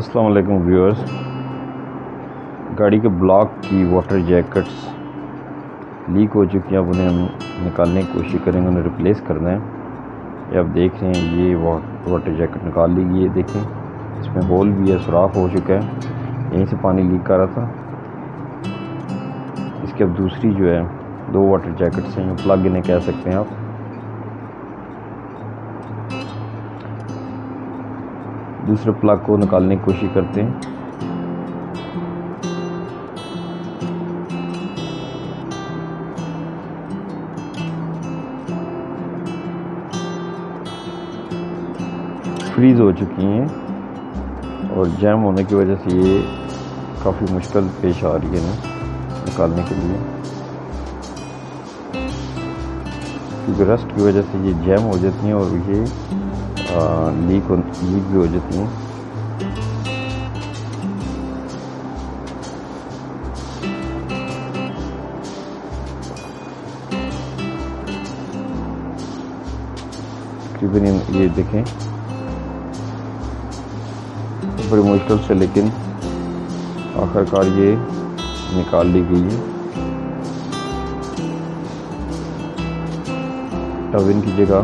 अस्सलाम वालेकुम व्यूअर्स, गाड़ी के ब्लॉक की वाटर जैकेट्स लीक हो चुकी हैं। अब उन्हें हम निकालने की कोशिश करेंगे, उन्हें रिप्लेस करना है। ये आप देख रहे हैं, ये वाटर जैकेट निकाल ली गई है। देखें, इसमें होल भी है, सुराख हो चुका है, यहीं से पानी लीक कर रहा था। इसके अब दूसरी जो है दो वाटर जैकेट्स हैं, प्लग इन्हें कह सकते हैं आप। दूसरे प्लग को निकालने की कोशिश करते हैं। फ्रीज हो चुकी हैं और जैम होने की वजह से ये काफ़ी मुश्किल पेश आ रही है ना निकालने के लिए, क्योंकि रस्ट की वजह से ये जैम हो जाती हैं और ये लीक भी हो जाती है। तकरीबन ये देखें, बड़ी मुश्किल से लेकिन आखिरकार ये निकाल ली गई है। टबिन की जगह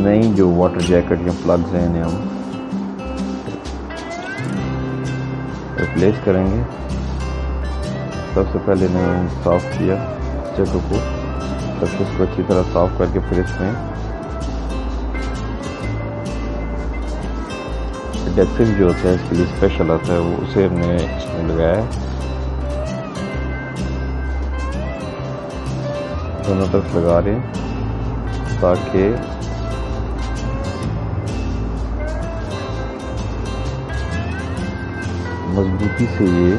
नई जो वाटर जैकेट या प्लग्स हैं इन्हें हम रिप्लेस करेंगे। सबसे पहले इन्हें साफ़ किया, जगह को सरफेस को अच्छी तरह साफ़ करके फिर इसमें एडेसिव जो होता है इसके लिए स्पेशल आता है, वो उसे हमने इसमें लगाया है। दोनों तरफ लगा रहे हैं ताकि मजबूती से ये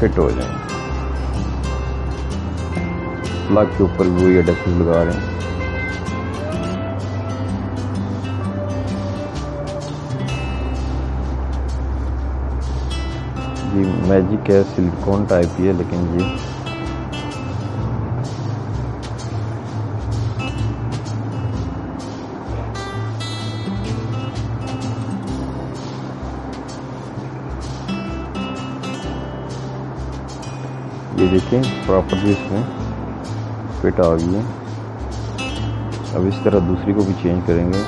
फिट हो जाए। प्लग के ऊपर भी ये एडेसिव लगा रहे हैं। ये मैजिक है, सिलिकॉन टाइप ही है, लेकिन ये देखें प्रॉपर्ली इसमें फिट आ गई है। अब इस तरह दूसरी को भी चेंज करेंगे।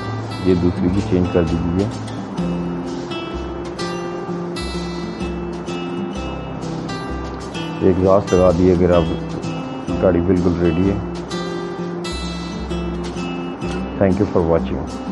ये दूसरी भी चेंज कर दीजिए। एक एग्जॉस्ट लगा दिए। अगर आप गाड़ी बिल्कुल रेडी है। Thank you for watching.